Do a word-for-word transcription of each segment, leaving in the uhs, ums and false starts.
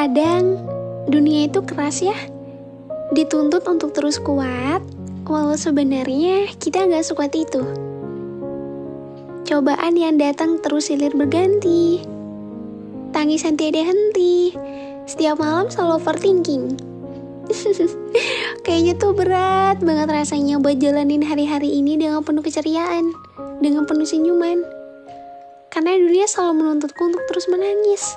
Kadang dunia itu keras ya, dituntut untuk terus kuat, walau sebenarnya kita gak sekuat itu. Cobaan yang datang terus silih berganti, tangisan tiada henti, setiap malam selalu overthinking. Kayaknya tuh berat banget rasanya buat jalanin hari-hari ini dengan penuh keceriaan, dengan penuh senyuman. Karena dunia selalu menuntutku untuk terus menangis.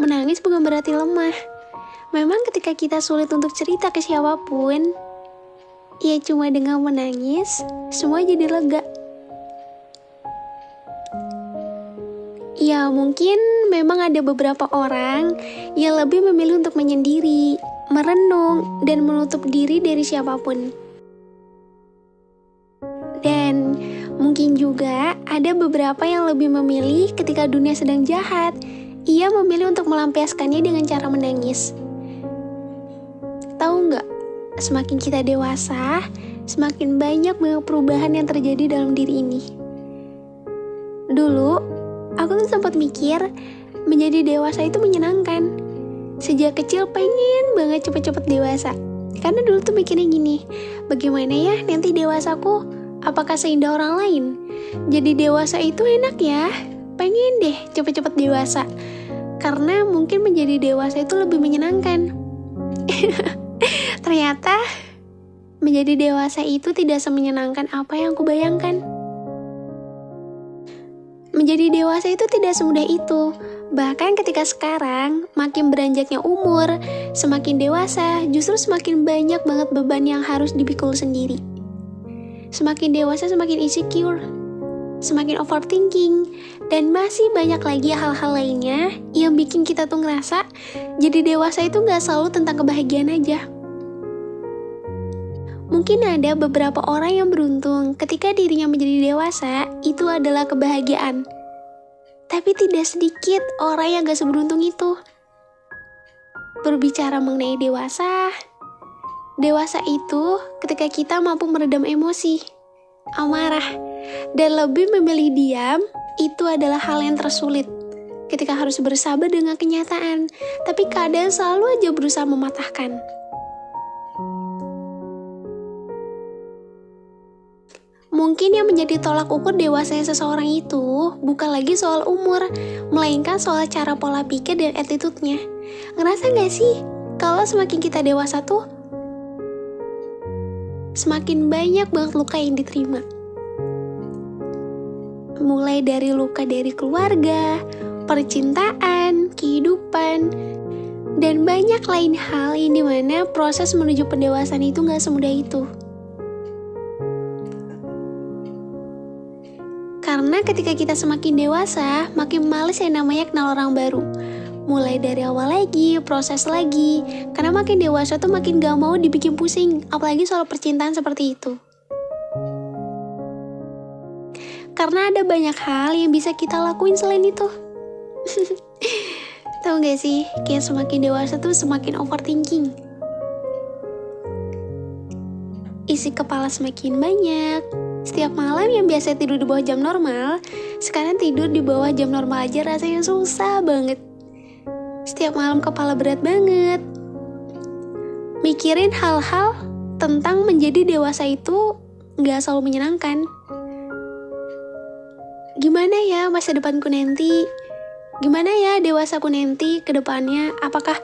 Menangis bukan berarti lemah. Memang ketika kita sulit untuk cerita ke siapapun, ya cuma dengan menangis, semua jadi lega. Ya mungkin memang ada beberapa orang yang lebih memilih untuk menyendiri, merenung, dan menutup diri dari siapapun. Dan mungkin juga ada beberapa yang lebih memilih ketika dunia sedang jahat, ia memilih untuk melampiaskannya dengan cara menangis. Tahu nggak? Semakin kita dewasa, semakin banyak banyak perubahan yang terjadi dalam diri ini. Dulu, aku tuh sempat mikir menjadi dewasa itu menyenangkan. Sejak kecil pengen banget cepet-cepet dewasa. Karena dulu tuh mikirnya gini, bagaimana ya nanti dewasaku? Apakah seindah orang lain? Jadi dewasa itu enak ya. Pengen deh cepet-cepet dewasa, karena mungkin menjadi dewasa itu lebih menyenangkan. Ternyata menjadi dewasa itu tidak semenyenangkan apa yang kubayangkan. Menjadi dewasa itu tidak semudah itu. Bahkan ketika sekarang makin beranjaknya umur, semakin dewasa, justru semakin banyak banget beban yang harus dipikul sendiri. Semakin dewasa semakin insecure, semakin overthinking, dan masih banyak lagi hal-hal lainnya yang bikin kita tuh ngerasa jadi dewasa itu gak selalu tentang kebahagiaan aja. Mungkin ada beberapa orang yang beruntung ketika dirinya menjadi dewasa itu adalah kebahagiaan, tapi tidak sedikit orang yang gak seberuntung itu. Berbicara mengenai dewasa, dewasa itu ketika kita mampu meredam emosi, amarah, dan lebih memilih diam, itu adalah hal yang tersulit ketika harus bersabar dengan kenyataan, tapi keadaan selalu aja berusaha mematahkan. Mungkin yang menjadi tolak ukur dewasanya seseorang itu bukan lagi soal umur, melainkan soal cara pola pikir dan attitude-nya. Ngerasa gak sih kalau semakin kita dewasa tuh semakin banyak banget luka yang diterima? Mulai dari luka dari keluarga, percintaan, kehidupan, dan banyak lain hal yang dimana proses menuju pendewasaan itu gak semudah itu. Karena ketika kita semakin dewasa, makin males yang namanya kenal orang baru. Mulai dari awal lagi, proses lagi, karena makin dewasa tuh makin gak mau dibikin pusing, apalagi soal percintaan seperti itu. Karena ada banyak hal yang bisa kita lakuin selain itu. Tahu gak sih, kayak semakin dewasa tuh semakin overthinking. Isi kepala semakin banyak. Setiap malam yang biasa tidur di bawah jam normal, sekarang tidur di bawah jam normal aja rasanya susah banget. Setiap malam kepala berat banget. Mikirin hal-hal tentang menjadi dewasa itu gak selalu menyenangkan. Gimana ya masa depanku nanti? Gimana ya dewasaku nanti ke depannya? Apakah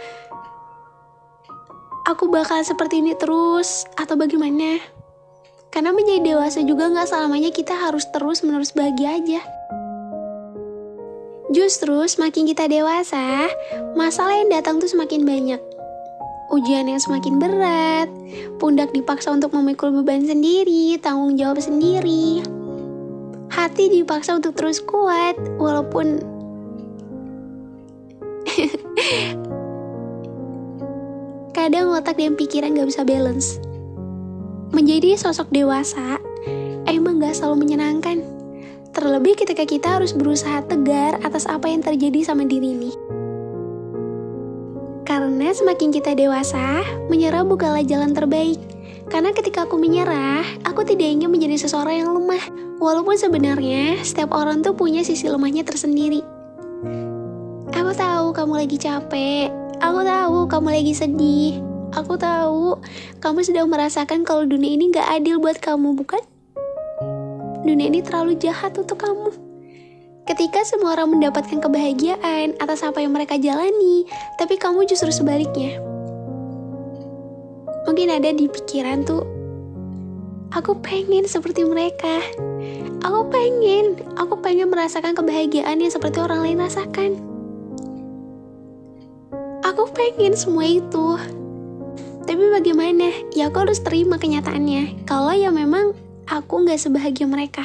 aku bakal seperti ini terus? Atau bagaimana? Karena menjadi dewasa juga gak selamanya kita harus terus-menerus bahagia aja. Justru semakin kita dewasa, masalah yang datang tuh semakin banyak. Ujian yang semakin berat, pundak dipaksa untuk memikul beban sendiri, tanggung jawab sendiri. Hati dipaksa untuk terus kuat, walaupun kadang otak dan pikiran gak bisa balance. Menjadi sosok dewasa emang gak selalu menyenangkan. Terlebih ketika kita harus berusaha tegar atas apa yang terjadi sama diri ini. Karena semakin kita dewasa, menyerah bukanlah jalan terbaik. Karena ketika aku menyerah, aku tidak ingin menjadi seseorang yang lemah. Walaupun sebenarnya, setiap orang tuh punya sisi lemahnya tersendiri. Aku tahu kamu lagi capek. Aku tahu kamu lagi sedih. Aku tahu kamu sedang merasakan kalau dunia ini gak adil buat kamu, bukan? Dunia ini terlalu jahat untuk kamu. Ketika semua orang mendapatkan kebahagiaan atas apa yang mereka jalani, tapi kamu justru sebaliknya. Mungkin ada di pikiran tuh, aku pengen seperti mereka. Aku pengen, aku pengen merasakan kebahagiaan yang seperti orang lain rasakan. Aku pengen semua itu. Tapi bagaimana? Ya aku harus terima kenyataannya. Kalau ya memang aku gak sebahagia mereka.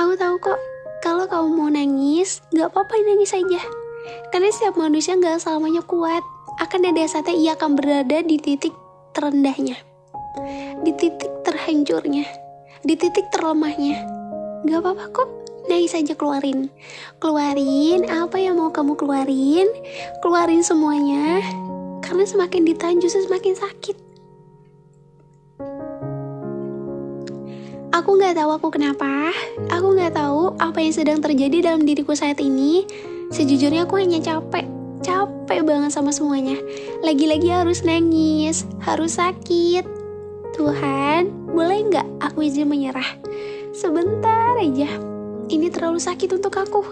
Aku tahu kok, kalau kamu mau nangis, gak apa-apa nangis aja. Karena setiap manusia gak selamanya kuat. Akan ada saatnya ia akan berada di titik terendahnya, di titik terhancurnya, di titik terlemahnya. Gak apa-apa kok, nangis aja, keluarin keluarin apa yang mau kamu keluarin, keluarin semuanya. Karena semakin ditahan justru semakin sakit. Aku gak tahu aku kenapa, aku gak tahu apa yang sedang terjadi dalam diriku saat ini. Sejujurnya aku hanya capek. Capek banget sama semuanya. Lagi-lagi harus nangis, harus sakit. Tuhan, boleh gak aku izin menyerah sebentar aja? Ini terlalu sakit untuk aku.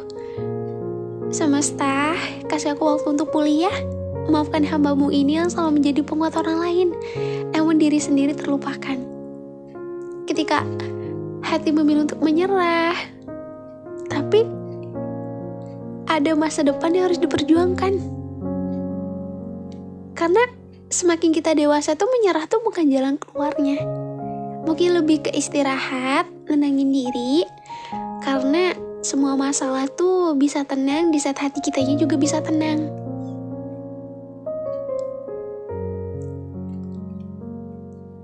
Semesta, kasih aku waktu untuk pulih ya. Maafkan hambamu ini yang selalu menjadi penguat orang lain, namun diri sendiri terlupakan. Ketika hati memilih untuk menyerah, tapi ada masa depan yang harus diperjuangkan. Karena semakin kita dewasa tuh menyerah tuh bukan jalan keluarnya. Mungkin lebih ke istirahat, nenangin diri. Karena semua masalah tuh bisa tenang di saat hati kitanya juga bisa tenang.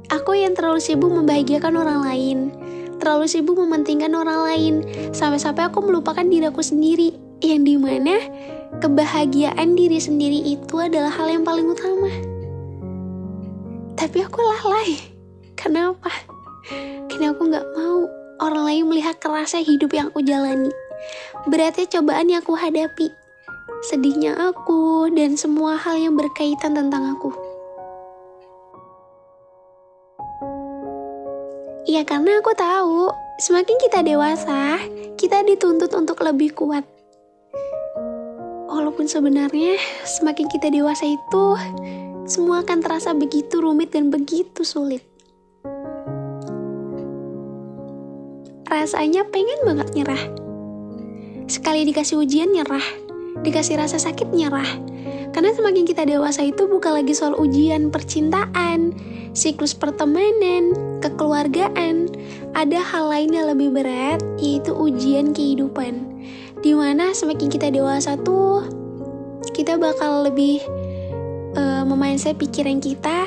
Aku yang terlalu sibuk membahagiakan orang lain, terlalu sibuk mementingkan orang lain, sampai-sampai aku melupakan diriku sendiri. Yang dimana kebahagiaan diri sendiri itu adalah hal yang paling utama. Tapi aku lalai. Kenapa? Karena aku gak mau orang lain melihat kerasnya hidup yang aku jalani, beratnya cobaan yang aku hadapi, sedihnya aku, dan semua hal yang berkaitan tentang aku. Ya karena aku tahu, semakin kita dewasa, kita dituntut untuk lebih kuat. Walaupun sebenarnya semakin kita dewasa itu, semua akan terasa begitu rumit dan begitu sulit. Rasanya pengen banget nyerah. Sekali dikasih ujian nyerah, dikasih rasa sakit nyerah. Karena semakin kita dewasa itu bukan lagi soal ujian percintaan, siklus pertemanan, kekeluargaan. Ada hal lain yang lebih berat, yaitu ujian kehidupan. Dimana semakin kita dewasa tuh, kita bakal lebih uh, memainkan pikiran kita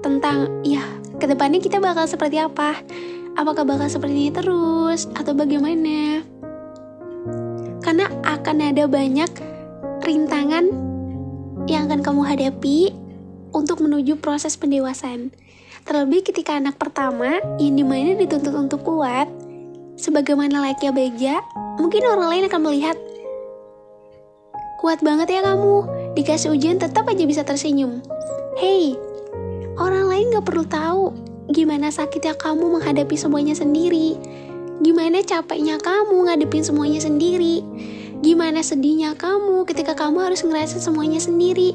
tentang, ya, kedepannya kita bakal seperti apa? Apakah bakal seperti ini terus? Atau bagaimana? Karena akan ada banyak rintangan yang akan kamu hadapi untuk menuju proses pendewasaan. Terlebih ketika anak pertama, yang dimana dituntut untuk kuat, sebagaimana layaknya beja, mungkin orang lain akan melihat, kuat banget ya kamu, dikasih ujian tetap aja bisa tersenyum. Hei, orang lain gak perlu tahu gimana sakitnya kamu menghadapi semuanya sendiri, gimana capeknya kamu ngadepin semuanya sendiri, gimana sedihnya kamu ketika kamu harus ngerasain semuanya sendiri.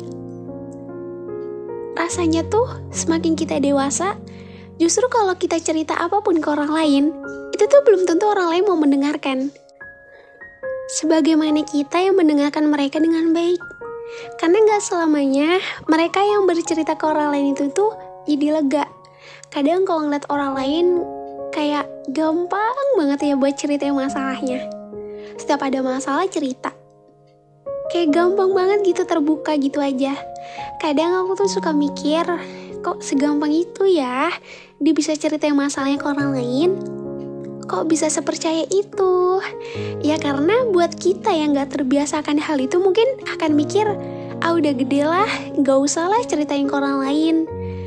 Rasanya tuh semakin kita dewasa, justru kalau kita cerita apapun ke orang lain, itu tuh belum tentu orang lain mau mendengarkan. Sebagaimana kita yang mendengarkan mereka dengan baik. Karena gak selamanya mereka yang bercerita ke orang lain itu tuh jadi lega. Kadang kalau ngeliat orang lain kayak gampang banget ya buat cerita masalahnya. Setiap ada masalah cerita, kayak gampang banget gitu, terbuka gitu aja. Kadang aku tuh suka mikir, kok segampang itu ya dia bisa cerita masalahnya ke orang lain. Kok bisa sepercaya itu? Ya karena buat kita yang gak terbiasakan hal itu mungkin akan mikir, ah udah gede lah, gak usah lah ceritain ke orang lain.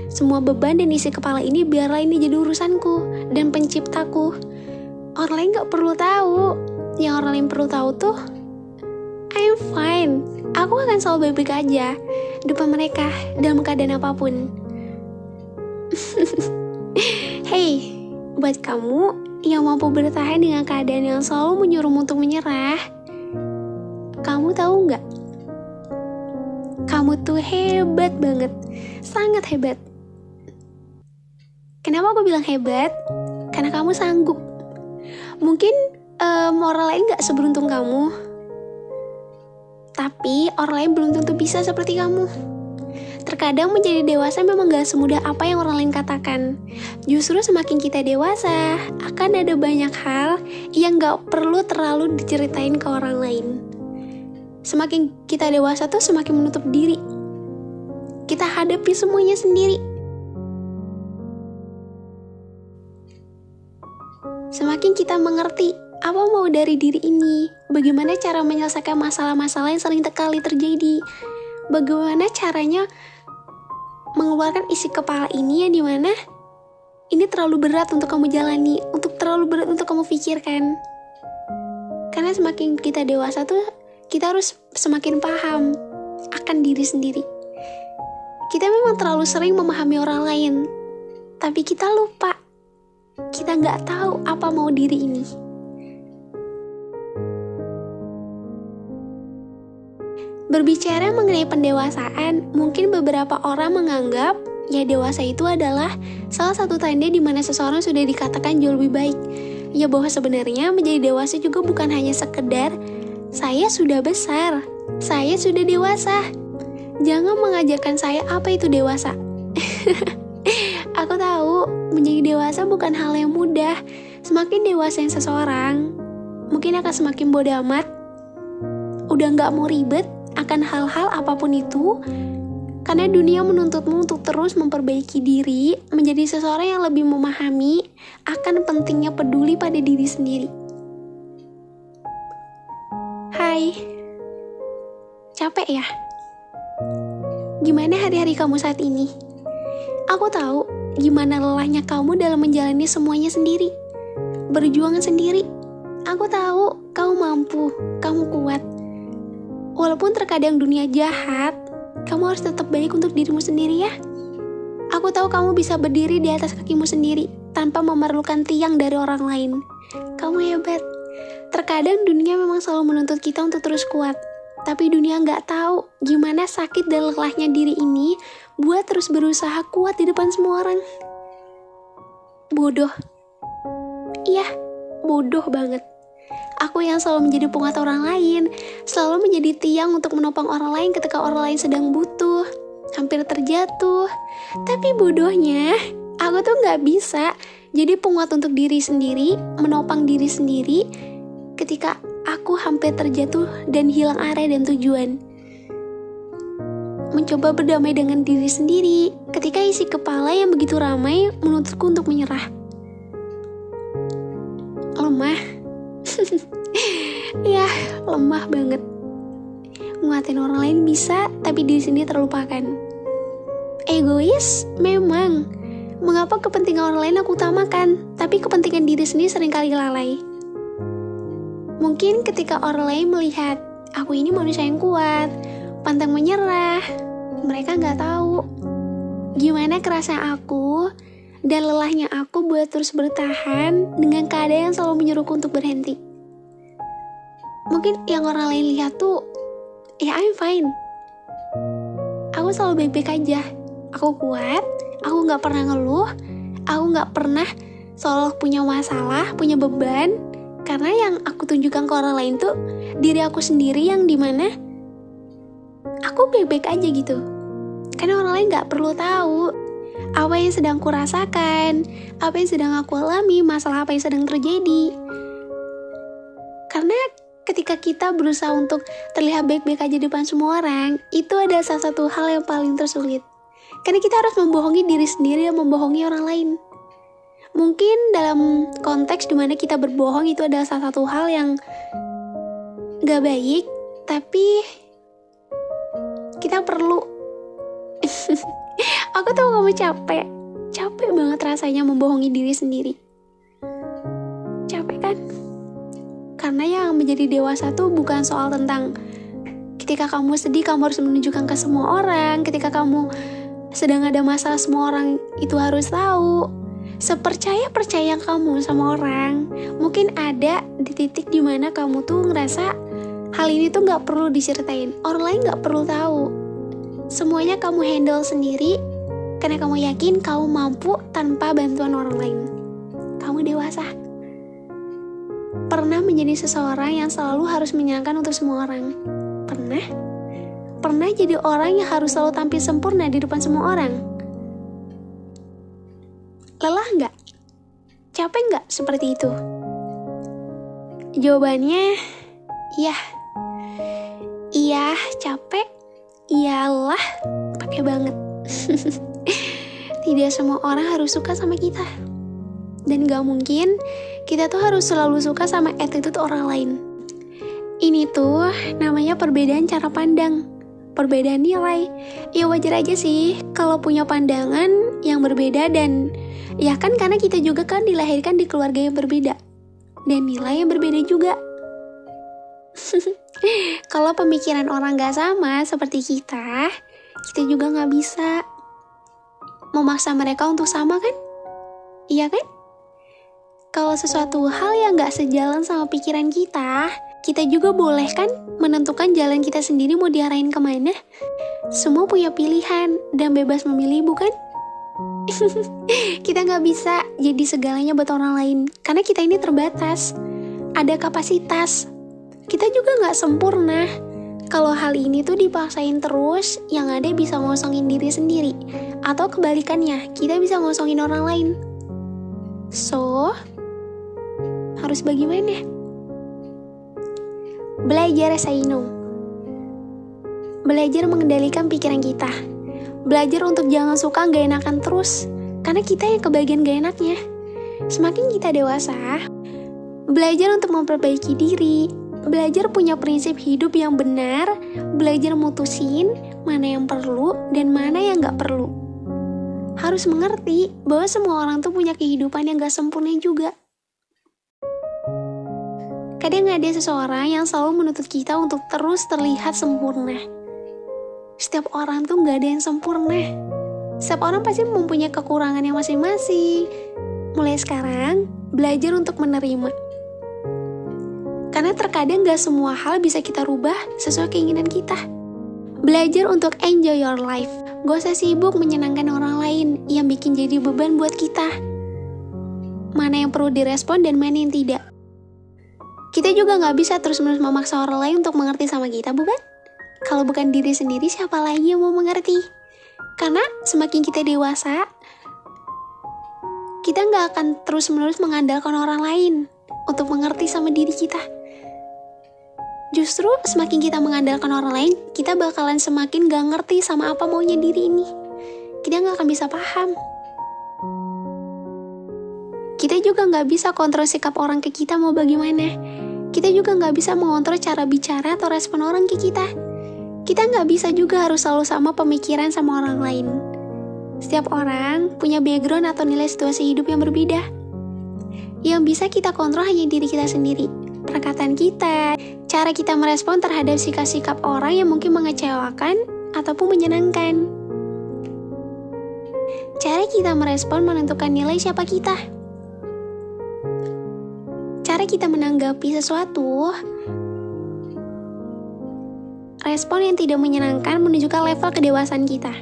Semua beban dan isi kepala ini biarlah ini jadi urusanku dan penciptaku. Orang lain gak perlu tahu. yang orang lain perlu tahu tuh I'm fine, aku akan selalu baik-baik aja depan mereka dalam keadaan apapun. Hey, buat kamu yang mampu bertahan dengan keadaan yang selalu menyuruhmu untuk menyerah, kamu tahu nggak? Kamu tuh hebat banget, sangat hebat. Kenapa aku bilang hebat? Karena kamu sanggup. Mungkin um, orang lain nggak seberuntung kamu, tapi orang lain belum tentu bisa seperti kamu. Terkadang menjadi dewasa memang gak semudah apa yang orang lain katakan. Justru semakin kita dewasa, akan ada banyak hal yang gak perlu terlalu diceritain ke orang lain. Semakin kita dewasa tuh semakin menutup diri. Kita hadapi semuanya sendiri. Semakin kita mengerti apa mau dari diri ini, bagaimana cara menyelesaikan masalah-masalah yang sering kali terjadi, bagaimana caranya mengeluarkan isi kepala ini yang dimana ini terlalu berat untuk kamu jalani, untuk terlalu berat untuk kamu pikirkan. Karena semakin kita dewasa tuh, kita harus semakin paham akan diri sendiri. Kita memang terlalu sering memahami orang lain, tapi kita lupa, kita nggak tahu apa mau diri ini. Berbicara mengenai pendewasaan, mungkin beberapa orang menganggap ya dewasa itu adalah salah satu tanda di mana seseorang sudah dikatakan jauh lebih baik. Ya bahwa sebenarnya menjadi dewasa juga bukan hanya sekedar saya sudah besar, saya sudah dewasa. Jangan mengajarkan saya apa itu dewasa. Aku tahu menjadi dewasa bukan hal yang mudah. Semakin dewasa yang seseorang, mungkin akan semakin bodo amat, udah nggak mau ribet akan hal-hal apapun itu, karena dunia menuntutmu untuk terus memperbaiki diri, menjadi seseorang yang lebih memahami akan pentingnya peduli pada diri sendiri. Hai, capek ya? Gimana hari-hari kamu saat ini? Aku tahu gimana lelahnya kamu dalam menjalani semuanya sendiri, berjuang sendiri. Aku tahu kamu mampu, kamu kuat. Walaupun terkadang dunia jahat, kamu harus tetap baik untuk dirimu sendiri ya. Aku tahu kamu bisa berdiri di atas kakimu sendiri, tanpa memerlukan tiang dari orang lain. Kamu hebat. Terkadang dunia memang selalu menuntut kita untuk terus kuat, tapi dunia nggak tahu gimana sakit dan lelahnya diri ini buat terus berusaha kuat di depan semua orang. Bodoh. Iya, bodoh banget. Aku yang selalu menjadi penguat orang lain, selalu menjadi tiang untuk menopang orang lain ketika orang lain sedang butuh, hampir terjatuh. Tapi bodohnya, aku tuh gak bisa jadi penguat untuk diri sendiri, menopang diri sendiri ketika aku hampir terjatuh dan hilang arah dan tujuan. Mencoba berdamai dengan diri sendiri ketika isi kepala yang begitu ramai menuntutku untuk menyerah. Lemah. Ya, lemah banget. Nguatin orang lain bisa, tapi diri sendiri terlupakan. Egois? Memang. Mengapa kepentingan orang lain aku utamakan, tapi kepentingan diri sendiri seringkali lalai? Mungkin ketika orang lain melihat aku ini manusia yang kuat, pantang menyerah, mereka gak tahu gimana kerasa aku dan lelahnya aku buat terus bertahan dengan keadaan yang selalu menyuruhku untuk berhenti. Mungkin yang orang lain lihat tuh, ya I'm fine. Aku selalu baik-baik aja. Aku kuat, aku gak pernah ngeluh, aku gak pernah selalu punya masalah, punya beban. Karena yang aku tunjukkan ke orang lain tuh diri aku sendiri yang dimana aku baik-baik aja gitu. Karena orang lain gak perlu tahu apa yang sedang kurasakan, apa yang sedang aku alami, masalah apa yang sedang terjadi. Karena ketika kita berusaha untuk terlihat baik-baik aja depan semua orang, itu ada salah satu hal yang paling tersulit. Karena kita harus membohongi diri sendiri dan membohongi orang lain. Mungkin dalam konteks dimana kita berbohong itu adalah salah satu hal yang gak baik, tapi kita perlu. Aku tahu kamu capek, capek banget rasanya membohongi diri sendiri. Capek kan? karena yang menjadi dewasa tuh bukan soal tentang ketika kamu sedih kamu harus menunjukkan ke semua orang, ketika kamu sedang ada masalah semua orang itu harus tahu. Sepercaya-percaya kamu sama orang, mungkin ada di titik dimana kamu tuh ngerasa hal ini tuh gak perlu diceritain, orang lain gak perlu tahu. Semuanya kamu handle sendiri karena kamu yakin kamu mampu tanpa bantuan orang lain. Kamu dewasa. Pernah menjadi seseorang yang selalu harus menyenangkan untuk semua orang? Pernah? Pernah jadi orang yang harus selalu tampil sempurna di depan semua orang? Lelah nggak? Capek nggak seperti itu? Jawabannya, iya. Iya, capek. Iyalah, capek banget. Tidak semua orang harus suka sama kita. Dan gak mungkin kita tuh harus selalu suka sama attitude orang lain. Ini tuh namanya perbedaan cara pandang, perbedaan nilai. Ya wajar aja sih kalau punya pandangan yang berbeda, dan ya kan karena kita juga kan dilahirkan di keluarga yang berbeda dan nilai yang berbeda juga. Kalau pemikiran orang gak sama seperti kita, kita juga gak bisa memaksa mereka untuk sama kan? Iya kan? Kalau sesuatu hal yang gak sejalan sama pikiran kita, kita juga boleh kan menentukan jalan kita sendiri mau diarahin kemana. Semua punya pilihan dan bebas memilih, bukan? Kita gak bisa jadi segalanya buat orang lain, karena kita ini terbatas, ada kapasitas. Kita juga gak sempurna. Kalau hal ini tuh dipaksain terus, yang ada bisa ngosongin diri sendiri, atau kebalikannya, kita bisa ngosongin orang lain. So, harus bagaimana? Belajar sainum. Belajar mengendalikan pikiran kita. Belajar untuk jangan suka gak enakan terus, karena kita yang kebagian gak enaknya. Semakin kita dewasa, belajar untuk memperbaiki diri, belajar punya prinsip hidup yang benar, belajar mutusin mana yang perlu dan mana yang gak perlu. Harus mengerti bahwa semua orang tuh punya kehidupan yang gak sempurna juga. Kadang ada seseorang yang selalu menuntut kita untuk terus terlihat sempurna. Setiap orang tuh gak ada yang sempurna. Setiap orang pasti mempunyai kekurangannya masing-masing. Mulai sekarang, belajar untuk menerima. Karena terkadang gak semua hal bisa kita rubah sesuai keinginan kita. Belajar untuk enjoy your life. Gak usah sibuk menyenangkan orang lain yang bikin jadi beban buat kita. Mana yang perlu direspon dan mana yang tidak. Kita juga gak bisa terus-menerus memaksa orang lain untuk mengerti sama kita, bukan? Kalau bukan diri sendiri, siapa lagi yang mau mengerti? Karena semakin kita dewasa, kita gak akan terus-menerus mengandalkan orang lain untuk mengerti sama diri kita. Justru semakin kita mengandalkan orang lain, kita bakalan semakin gak ngerti sama apa maunya diri ini. Kita gak akan bisa paham. Kita juga gak bisa kontrol sikap orang ke kita mau bagaimana. Kita juga gak bisa mengontrol cara bicara atau respon orang ke kita. Kita gak bisa juga harus selalu sama pemikiran sama orang lain. Setiap orang punya background atau nilai situasi hidup yang berbeda. Yang bisa kita kontrol hanya diri kita sendiri. Perkataan kita, cara kita merespon terhadap sikap-sikap orang yang mungkin mengecewakan ataupun menyenangkan. Cara kita merespon menentukan nilai siapa kita. Cara kita menanggapi sesuatu, respon yang tidak menyenangkan menunjukkan level kedewasaan kita.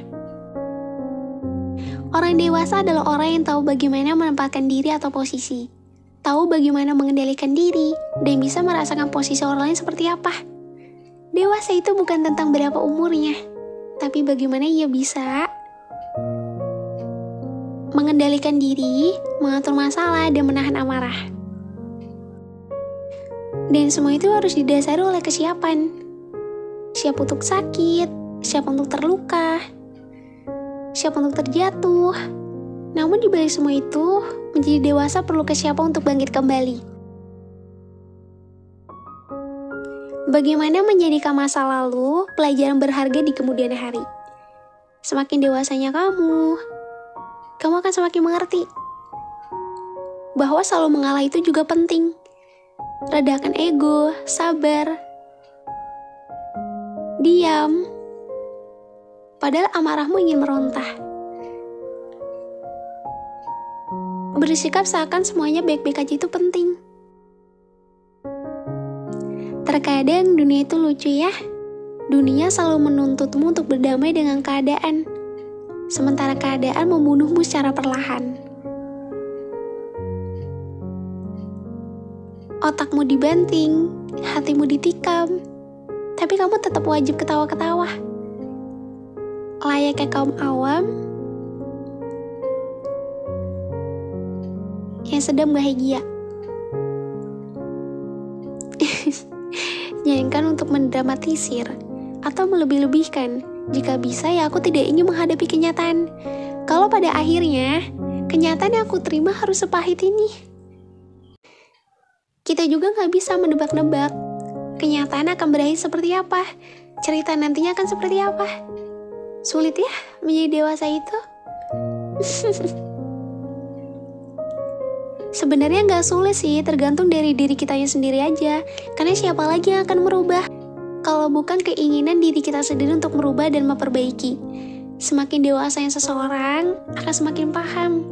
Orang dewasa adalah orang yang tahu bagaimana menempatkan diri atau posisi, tahu bagaimana mengendalikan diri, dan bisa merasakan posisi orang lain seperti apa. Dewasa itu bukan tentang berapa umurnya, tapi bagaimana ia bisa mengendalikan diri, mengatur masalah, dan menahan amarah. Dan semua itu harus didasari oleh kesiapan. Siap untuk sakit, siap untuk terluka, siap untuk terjatuh. Namun di balik semua itu, menjadi dewasa perlu kesiapan untuk bangkit kembali. Bagaimana menjadikan masa lalu pelajaran berharga di kemudian hari? Semakin dewasanya kamu, kamu akan semakin mengerti bahwa selalu mengalah itu juga penting. Redakan ego, sabar, diam. Padahal amarahmu ingin meronta. Bersikap seakan semuanya baik-baik aja itu penting. Terkadang dunia itu lucu ya. Dunia selalu menuntutmu untuk berdamai dengan keadaan, sementara keadaan membunuhmu secara perlahan. Otakmu dibanting, hatimu ditikam, tapi kamu tetap wajib ketawa-ketawa. Layaknya kaum awam yang sedang bahagia. Jangankan untuk mendramatisir atau melebih-lebihkan. Jika bisa ya aku tidak ingin menghadapi kenyataan. Kalau pada akhirnya kenyataan yang aku terima harus sepahit ini. Kita juga gak bisa menebak-nebak kenyataan akan berakhir seperti apa, cerita nantinya akan seperti apa. Sulit ya menjadi dewasa itu. Sebenarnya gak sulit sih, tergantung dari diri kitanya sendiri aja. Karena siapa lagi yang akan merubah kalau bukan keinginan diri kita sendiri untuk merubah dan memperbaiki. Semakin dewasanya seseorang akan semakin paham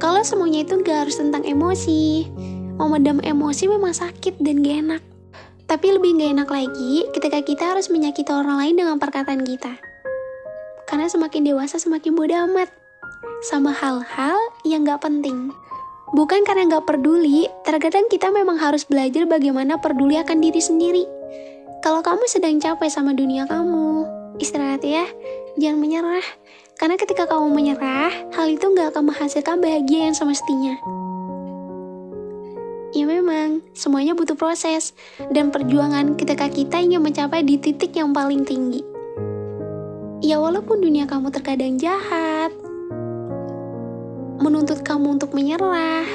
kalau semuanya itu gak harus tentang emosi. Memendam emosi memang sakit dan gak enak. Tapi lebih gak enak lagi ketika kita harus menyakiti orang lain dengan perkataan kita. Karena semakin dewasa semakin bodoh amat sama hal-hal yang gak penting. Bukan karena gak peduli, terkadang kita memang harus belajar bagaimana peduli akan diri sendiri. Kalau kamu sedang capek sama dunia kamu, istirahat ya, jangan menyerah. Karena ketika kamu menyerah, hal itu gak akan menghasilkan bahagia yang semestinya. Ya memang, semuanya butuh proses dan perjuangan ketika kita ingin mencapai di titik yang paling tinggi. Ya walaupun dunia kamu terkadang jahat, menuntut kamu untuk menyerah,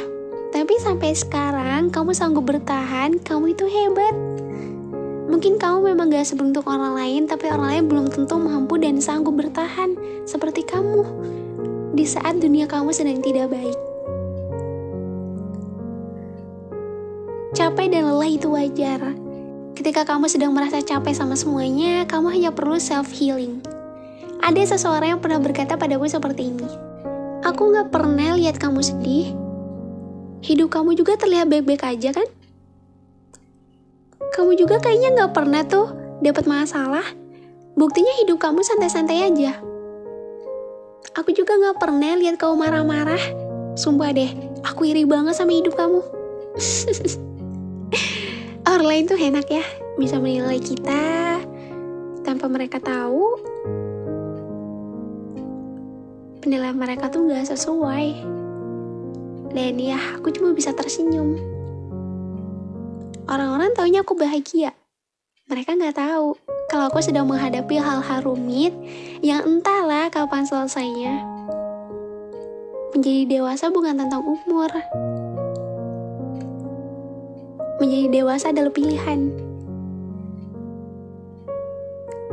tapi sampai sekarang kamu sanggup bertahan, kamu itu hebat. Mungkin kamu memang gak seberuntung orang lain, tapi orang lain belum tentu mampu dan sanggup bertahan seperti kamu di saat dunia kamu sedang tidak baik. Capek dan lelah itu wajar. Ketika kamu sedang merasa capek sama semuanya, kamu hanya perlu self-healing. Ada seseorang yang pernah berkata padaku seperti ini, "Aku gak pernah lihat kamu sedih. Hidup kamu juga terlihat baik-baik aja kan? Kamu juga kayaknya gak pernah tuh dapat masalah. Buktinya hidup kamu santai-santai aja. Aku juga gak pernah lihat kamu marah-marah. Sumpah deh, aku iri banget sama hidup kamu." Orang lain tuh enak ya, bisa menilai kita tanpa mereka tahu penilaian mereka tuh gak sesuai. Dan ya aku cuma bisa tersenyum. Orang-orang taunya aku bahagia, mereka gak tahu kalau aku sedang menghadapi hal-hal rumit yang entahlah kapan selesainya. Menjadi dewasa bukan tentang umur. Menjadi dewasa adalah pilihan.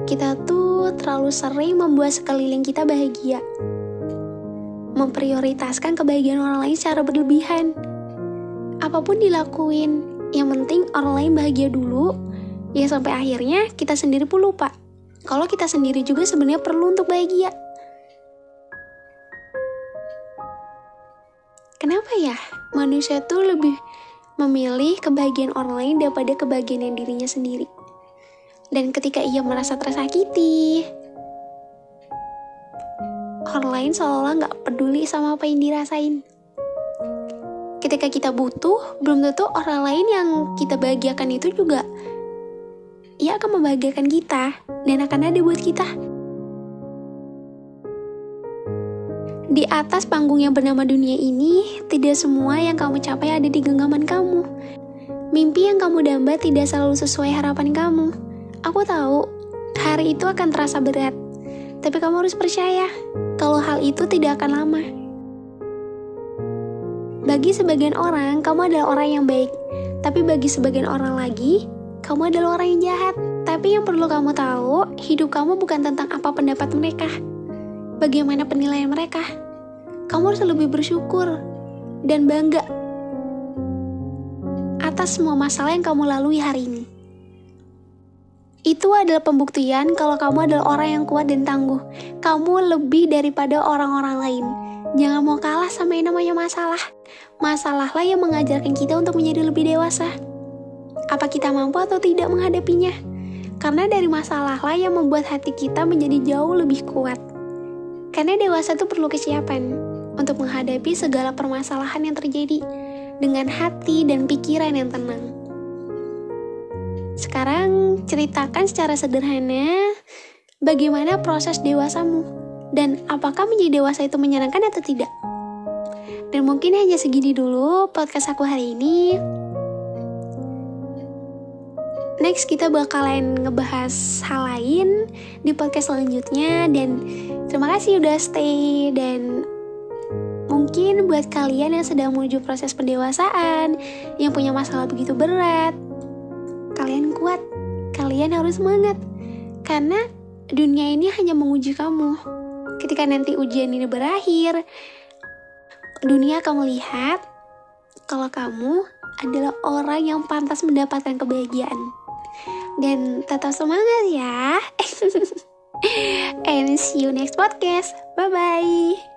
Kita tuh terlalu sering membuat sekeliling kita bahagia, memprioritaskan kebahagiaan orang lain secara berlebihan. Apapun dilakuin, yang penting orang lain bahagia dulu, ya sampai akhirnya kita sendiri pun lupa kalau kita sendiri juga sebenarnya perlu untuk bahagia. Kenapa ya manusia tuh lebih memilih kebahagiaan orang lain daripada kebahagiaan yang dirinya sendiri? Dan ketika ia merasa tersakiti, orang lain seolah gak peduli sama apa yang dirasain. Ketika kita butuh, belum tentu orang lain yang kita bahagiakan itu juga ia akan membahagiakan kita dan akan ada buat kita. Di atas panggung yang bernama dunia ini, tidak semua yang kamu capai ada di genggaman kamu. Mimpi yang kamu damba tidak selalu sesuai harapan kamu. Aku tahu, hari itu akan terasa berat. Tapi kamu harus percaya, kalau hal itu tidak akan lama. Bagi sebagian orang, kamu adalah orang yang baik. Tapi bagi sebagian orang lagi, kamu adalah orang yang jahat. Tapi yang perlu kamu tahu, hidup kamu bukan tentang apa pendapat mereka, bagaimana penilaian mereka. Kamu harus lebih bersyukur dan bangga atas semua masalah yang kamu lalui hari ini. Itu adalah pembuktian kalau kamu adalah orang yang kuat dan tangguh. Kamu lebih daripada orang-orang lain. Jangan mau kalah sama yang namanya masalah. Masalahlah yang mengajarkan kita untuk menjadi lebih dewasa. Apa kita mampu atau tidak menghadapinya? Karena dari masalahlah yang membuat hati kita menjadi jauh lebih kuat. Karena dewasa itu perlu kesiapan untuk menghadapi segala permasalahan yang terjadi dengan hati dan pikiran yang tenang. Sekarang, ceritakan secara sederhana bagaimana proses dewasamu dan apakah menjadi dewasa itu menyenangkan atau tidak. Dan mungkin hanya segini dulu podcast aku hari ini. Next, kita bakalan ngebahas hal lain di podcast selanjutnya. Dan terima kasih udah stay. Dan mungkin buat kalian yang sedang menuju proses pendewasaan, yang punya masalah begitu berat, kalian kuat, kalian harus semangat, karena dunia ini hanya menguji kamu. Ketika nanti ujian ini berakhir, dunia akan melihat kalau kamu adalah orang yang pantas mendapatkan kebahagiaan. Dan tetap semangat ya. And see you next podcast. Bye-bye.